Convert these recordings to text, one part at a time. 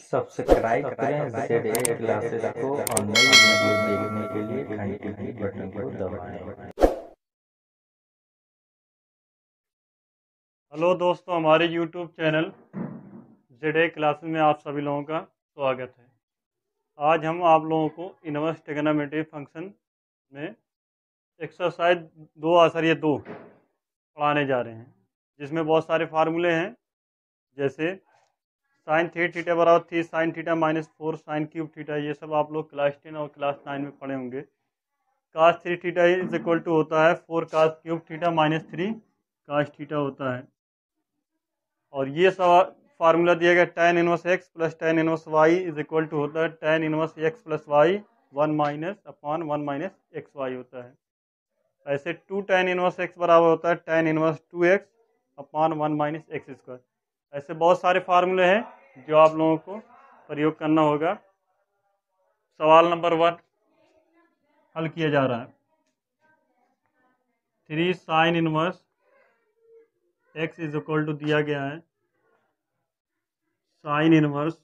Subscribe करें Z A classes को और नई वीडियो देखने के लिए घंटी के बटन को दबाएं। हेलो दोस्तों, हमारे YouTube channel Z A classes में आप सभी लोगों का स्वागत है। आज हम आप लोगों को इनवर्स ट्रिगोनोमेट्री फंक्शन में एक्सरसाइज 2 पढ़ाने जा रहे हैं, जिसमें बहुत सारे फार्मूले हैं, जैसे साइन थीटा बराबर 3 sine theta minus 4 sine cube theta. ये सब आप लोग क्लास 10 और क्लास 9 में पढ़े होंगे। Cos 3 theta is equal to होता है 4 cos cube theta minus 3 cos theta होता है। और ये सब फार्मूला दिया गया, tan inverse x plus tan inverse Y is equal to होता है tan inverse x plus Y 1 - upon 1 - xy होता है। ऐसे 2 tan इनवर्स x बराबर होता है tan inverse 2x upon 1 - x2। ऐसे बहुत सारे फार्मूले हैं जो आप लोगों को प्रयोग करना होगा। सवाल नंबर 1 हल किया जा रहा है। 3 sin inverse x is equal to दिया गया है sin inverse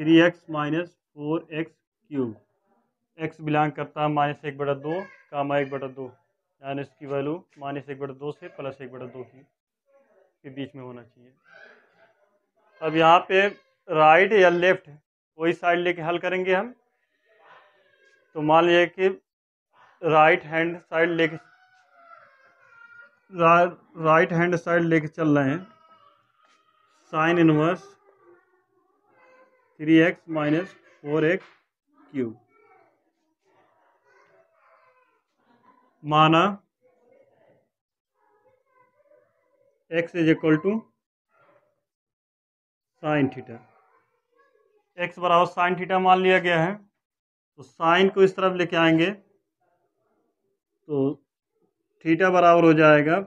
3x - 4x cube. x belong करता है -1/2 - 1/2, यानी इसकी वैल्यू -1/2 से +1/2 के बीच में होना चाहिए। अब यहाँ पे राइट या लेफ्ट कोई साइड लेके हल करेंगे हम। तो मान लीजिए कि राइट हैंड साइड लेके चल रहे हैं। sin inverse 3x - 4x cube माना x is equal to sine theta. x बराबर साइन थीटा मान लिया गया है, तो साइन को इस तरफ लेके आएंगे तो थीटा बराबर हो जाएगा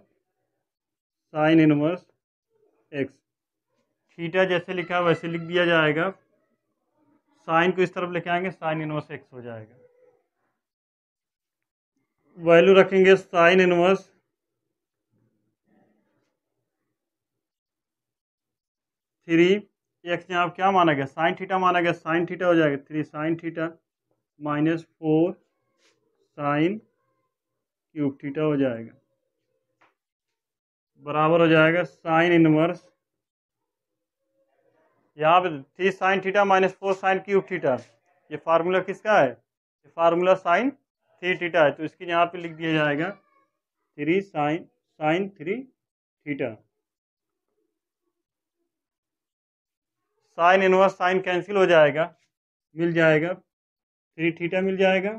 sin इनवर्स x। थीटा जैसे लिखा वैसे लिख दिया जाएगा। साइन को इस तरफ लेके आएंगे, sin इनवर्स x हो जाएगा। वैल्यू रखेंगे sin इनवर्स 3x। यहाँ क्या माना गया? साइन थीटा माना गया। साइन थीटा हो जाएगा 3 sine theta minus 4 sine cube theta हो जाएगा, बराबर हो जाएगा sin इनवर्स। यहाँ पे 3 sine theta minus 4 sine cube theta, ये फार्मूला किसका है? ये फार्मूला sin 3 थीटा है, तो इसके यहाँ पे लिख दिया जाएगा 3 sin 3 theta. Sine inverse sine cancel हो जाएगा, मिल जाएगा 3 थीटा मिल जाएगा।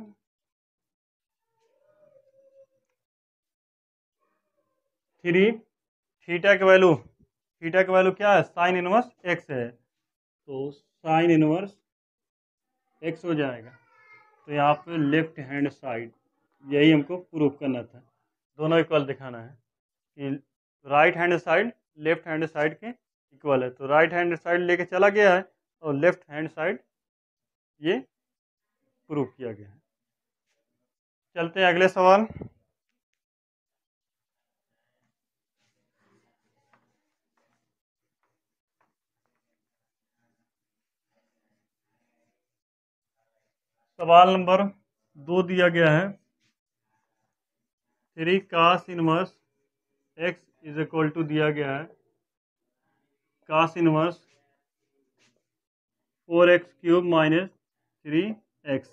थीटा की वैल्यू क्या है? sin इनवर्स x है, तो sin इनवर्स x हो जाएगा। तो यहाँ पे लेफ्ट हैंड साइड यही हमको प्रूफ करना था, दोनों इक्वल दिखाना है कि right hand side left hand side के इक्वल है। तो राइट हैंड साइड लेके चला गया है और लेफ्ट हैंड साइड ये प्रूफ किया गया है। चलते हैं अगले सवाल। सवाल नंबर 2 दिया गया है। 3 cos inverse x is equal to दिया गया है cos inverse 4x cube minus 3x।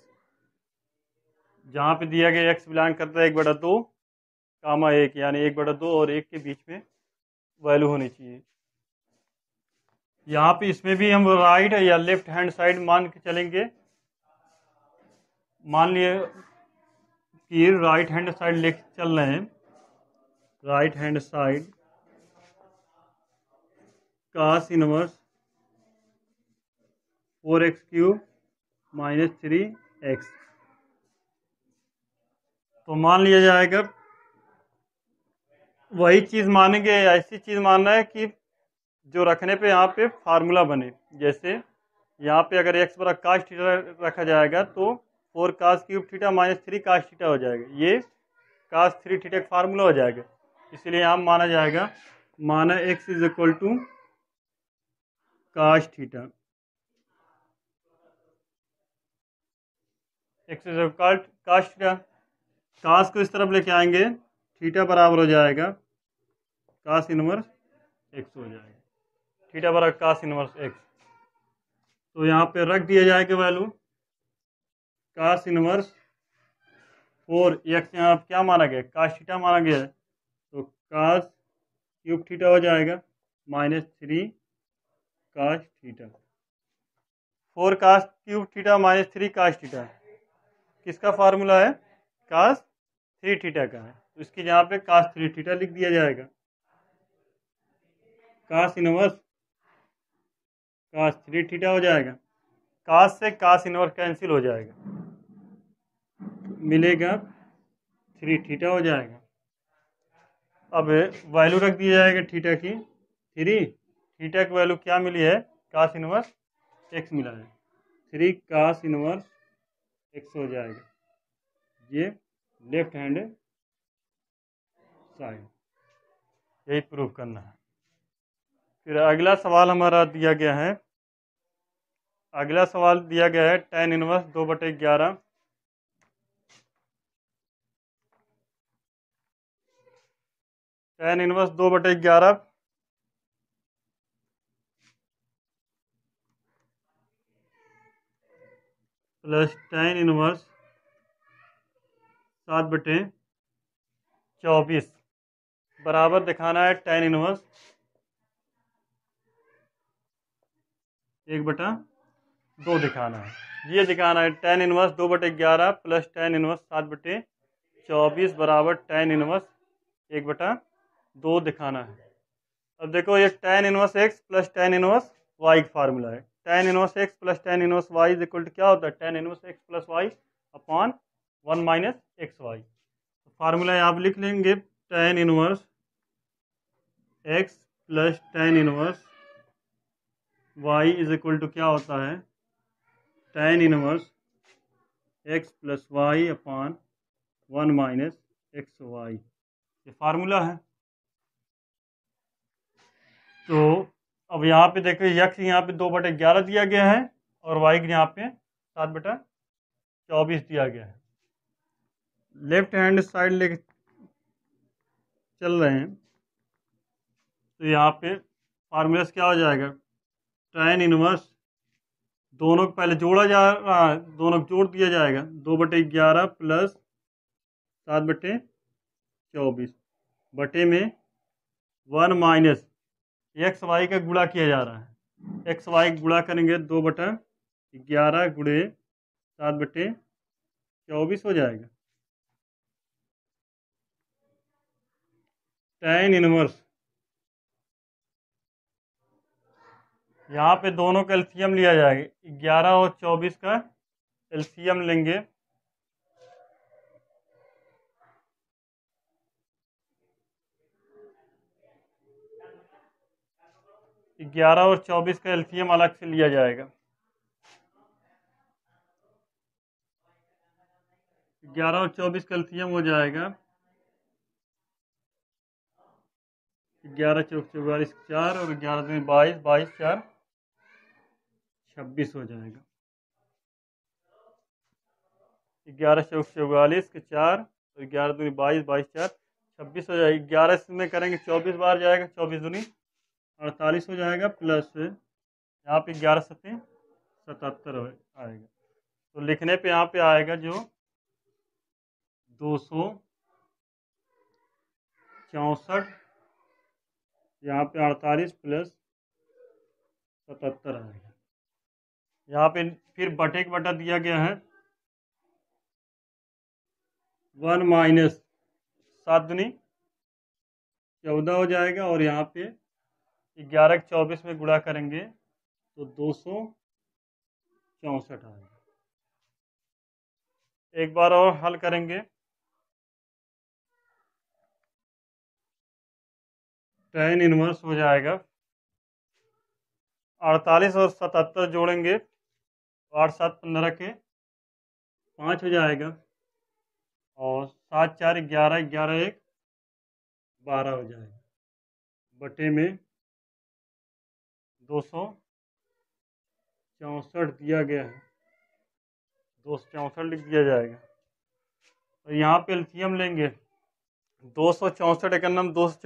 जहाँ पे दिया गया x बिलोंग करता है 1/2, 1, यानी 1/2 और 1 के बीच में वैल्यू होनी चाहिए। यहाँ पे इसमें भी हम राइट या लेफ्ट हैंड साइड मान के चलेंगे। मान लिए कि राइट हैंड साइड लेके चल रहे हैं। Right hand side cos inverse 4x cube minus 3x, तो मान लिया जाएगा। वही चीज़ मानेंगे, ऐसी चीज़ मानना है कि जो रखने पे यहाँ पे फार्मूला बने। जैसे यहाँ पे अगर x बराबर cos थीटा रखा जाएगा तो 4 cos cube theta minus 3 cos theta हो जाएगा। ये cos 3 थीटा का फार्मूला हो जाएगा। इसलिए यहाँ माना जाएगा, माना x is equal to cos theta x cos theta, cos को इस तरफ लेके आएंगे, थीटा बराबर हो जाएगा काश इनवर्स एक्स हो जाएगा, थीटा बराबर काश इनवर्स एक्स। तो यहाँ पे रख दिया जाएगा वैल्यू काश इनवर्स 4 एक्स, यहाँ क्या माना गया काश थीटा माना गया है, तो काश क्यूब थीटा हो जाएगा माइनस 3 काश थीटा, 4 काश क्यूब थीटा माइनस 3 काश थीटा किसका फार्मूला है काश 3 थीटा का है, तो इसके यहाँ पे काश 3 थीटा लिख दिया जाएगा, काश इनवर्स काश 3 थीटा हो जाएगा, काश से काश इनवर्स कैंसिल हो जाएगा, मिलेगा 3 थीटा हो जाएगा। अब वैल्यू रख दी जाएगा थीटा की 3, थीटा की वैल्यू क्या मिली है काश इनवर्स एक्स मिला है, 3 काश इनवर्स एक्स हो जाएगा, ये लेफ्ट हैंड साइड, यही प्रूफ करना है। फिर अगला सवाल हमारा दिया गया है, अगला सवाल दिया गया है tan inverse 2/11 tan inverse 2/11 plus tan inverse 7/24 बराबर दिखाना है tan इनवर्स 1/2 दिखाना है, ये दिखाना है tan inverse 2/11 plus tan inverse 7/24 बराबर tan इनवर्स 1/2 दिखाना है। अब देखो ये tan inverse x plus tan inverse y का फार्मूला है, tan inverse x plus tan inverse y is equal to क्या होता है tan inverse x plus y upon 1 minus x Y, formula आप लिख लेंगे tan inverse x plus tan inverse y is equal to क्या होता है tan inverse x plus y upon 1 minus x Y, ये फार्मूला है। तो अब यहाँ पे देखो यक्स यहाँ पे 2/11 दिया गया है और वाई यहाँ पे 7/24 दिया गया है, लेफ्ट हैंड साइड लेके चल रहे हैं, तो यहाँ पे फार्मूला क्या हो जाएगा tan इनवर्स, दोनों को पहले जोड़ा जा रहा है, दोनों को जोड़ दिया जाएगा 2/11 प्लस 7/24 बटे में 1 माइनस एक्स वाई का गुणा किया जा रहा है, एक्स वाई गुणा करेंगे 2/11 गुणे 7/24 हो जाएगा। tan इनवर्स यहाँ पे दोनों का एलसीएम लिया जाएगा, 11 और 24 का एलसीएम लेंगे, ग्यारह और 24 का एलसीएम अलग से लिया जाएगा, 11 और 24 का एलसीएम हो जाएगा 11 × 4 = 44 4 और 11 × 22 22 × 4 26 हो जाएगा, 11 × 44 के 4 और 11 × 22 22 × 4 26 हो जाएगी, 11 में करेंगे 24 बार जाएगा 24 × 2 48 हो जाएगा, प्लस यहाँ पे 11 × 7 = 77 आएगा, तो लिखने पे यहाँ पे आएगा जो 264 यहाँ पे 48 प्लस 77 आएगा। यहाँ पे फिर बटे एक बटा दिया गया है 1 माइनस 7 × 14 हो जाएगा और यहाँ पे 11 × 24 में गुणा करेंगे तो 264 आएगा। एक बार और हल करेंगे, tan इनवर्स हो जाएगा 48 और 77 जोड़ेंगे 8 × 7 = 15 के 5 हो जाएगा और 7 × 4 = 11 11 × 1 12 हो जाएगा बटे में 200 64 दिया गया है, 264 लिख दिया जाएगा। और यहाँ पे एलसीएम लेंगे 264, एक नंबर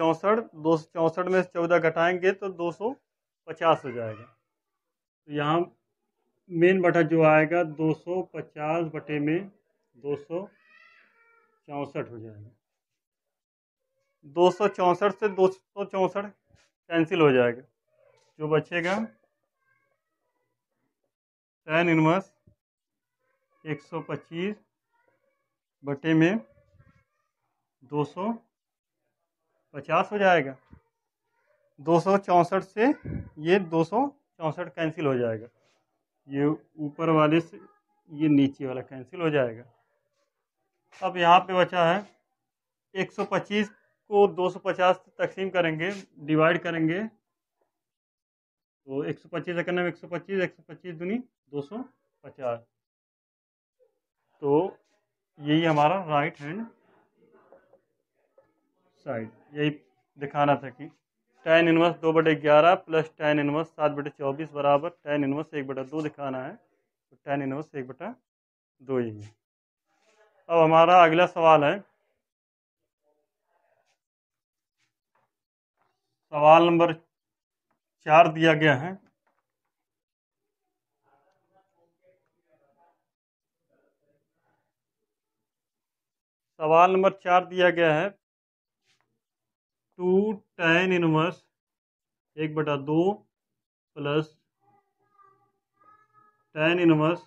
264 में 14 घटाएंगे तो 250 हो जाएगा। तो यहाँ मेन बटा जो आएगा 250 बटे में 264 हो जाएगा। 264 से 264 कैंसिल हो जाएगा, जो बचेगा tan इनवर्स 125 बटे में 250 हो जाएगा। 264 से ये 264 कैंसिल हो जाएगा, ये ऊपर वाले से ये नीचे वाला कैंसिल हो जाएगा। अब यहाँ पे बचा है 125 को 250 से तकसीम करेंगे, डिवाइड करेंगे, तो 125 का नाम 125, 125 दूनी 250। तो यही हमारा राइट हैंड साइड, यही दिखाना था कि tan inverse 2/11 plus tan inverse 7/24 बराबर tan इनवर्स 1/2 दिखाना है। तो tan इनवर्स 1/2 ही है। अब हमारा अगला सवाल है, सवाल नंबर 4 दिया गया है। सवाल नंबर 4 दिया गया है 2 tan inverse 1/2 plus tan inverse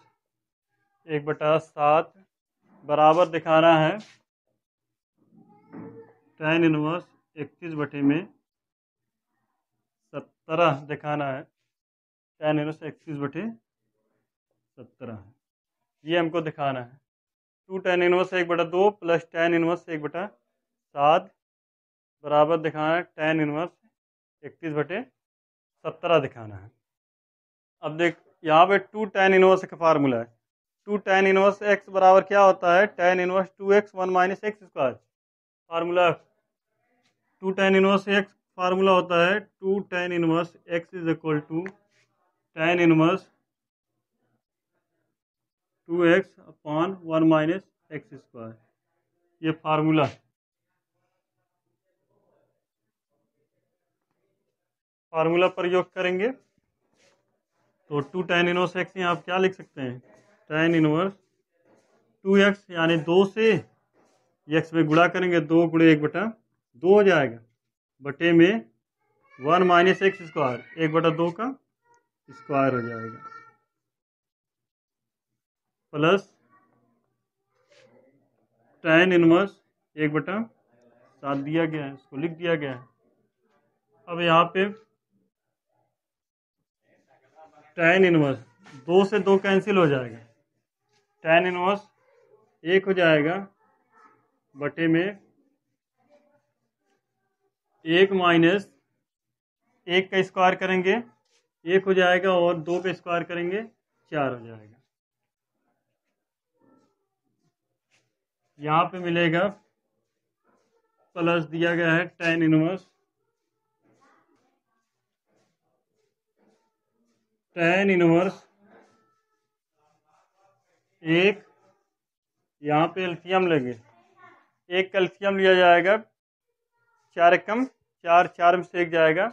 1/7 बराबर दिखाना है tan इनवर्स 31 बटे में 17 दिखाना है। tan इनवर्स 31 बटे 17 ये हमको दिखाना है। 2 tan inverse 1/2 plus tan inverse 1/7 बराबर दिखाना है tan इनवर्स 31/17 दिखाना है। अब देख यहाँ पे 2 tan इनवर्स का फार्मूला है। 2 tan इनवर्स x बराबर क्या होता है, tan inverse 2x - x²। Formula 2 tan inverse x formula होता है 2 tan inverse x = tan inverse 2x - 1 - x²। ये फार्मूला है। फार्मूला प्रयोग करेंगे तो 2 tan इनवर्स x यहाँ आप क्या लिख सकते हैं, tan इनवर्स 2x यानी 2 से x में गुणा करेंगे, 2 × 1/2 हो जाएगा, बटे में 1 - x², 1/2 का स्क्वायर हो जाएगा, प्लस tan इनवर्स 1/7 दिया गया है, इसको लिख दिया गया है। अब यहाँ पे tan इनवर्स 2 से 2 कैंसिल हो जाएगा, tan इनवर्स 1 हो जाएगा, बटे में 1 - 1 का स्क्वायर करेंगे 1 हो जाएगा, और 2 का स्क्वायर करेंगे 4 हो जाएगा। यहाँ पे मिलेगा प्लस दिया गया है tan इनवर्स 1। यहाँ पे एलसीएम लेंगे, 1 का एलसीएम लिया जाएगा, 4 4 में से 1 जाएगा,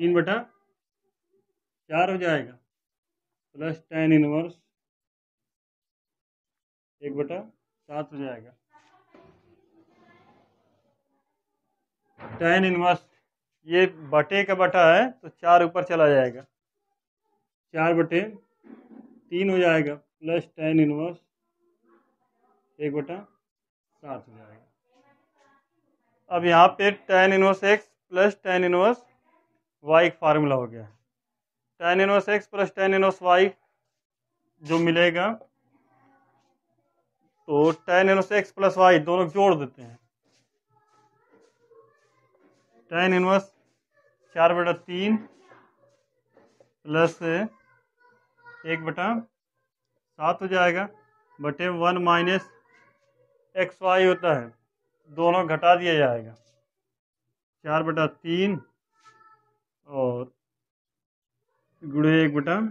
3/4 हो जाएगा, प्लस tan इनवर्स 1/7 हो जाएगा। tan इनवर्स ये बटे का बटा है तो 4 ऊपर चला जाएगा, 4/3 हो जाएगा, प्लस tan इनवर्स 1/7 हो जाएगा। अब यहाँ पे tan inverse x plus tan inverse y का फार्मूला हो गया है। tan inverse x plus tan inverse y जो मिलेगा, तो tan inverse x plus y दोनों जोड़ देते हैं। tan इनवर्स 4/3 प्लस 1/7 हो जाएगा, बटे 1 - xy होता है, दोनों घटा दिया जाएगा, 4/3 और 1/7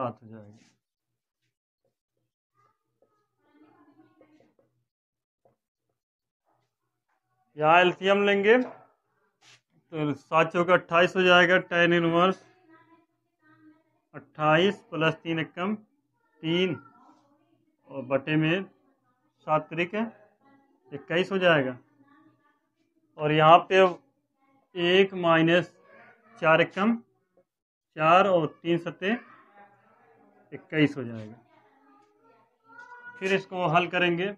7 हो जाएगी। यहाँ एलसीएम लेंगे तो 7 चौका 28 हो जाएगा, टेन इनवर्स 28 प्लस 3 एकम 3 और बटे में 7 त्रिक 21 हो जाएगा। और यहाँ पे 1 माइनस 4 एकम 4 और 3 सते 21 हो जाएगा। फिर इसको हल करेंगे,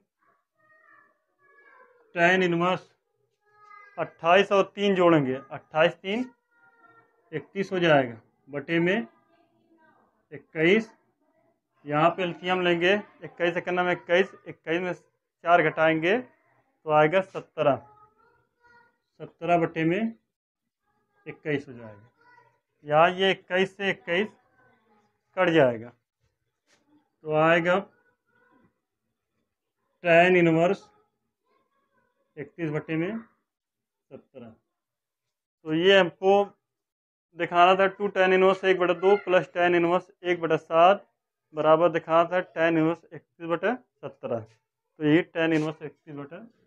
टेन इनवर्स 28 और 3 जोड़ेंगे, 28 3 31 हो जाएगा, बटे में 21। यहाँ पे एलसीएम लेंगे, 21 एकम 21 में 4 घटाएंगे तो आएगा 17 बटे में 21 हो जाएगा। यहाँ ये 21 से 21 कट जाएगा तो आएगा टेन इनवर्स 31 बटे में 17। तो ये हमको दिखाना था 2 tan 1 1/2 प्लस tan 1 1/7 बराबर दिखाना था tan 1 31/17। तो ये tan 1 31/17।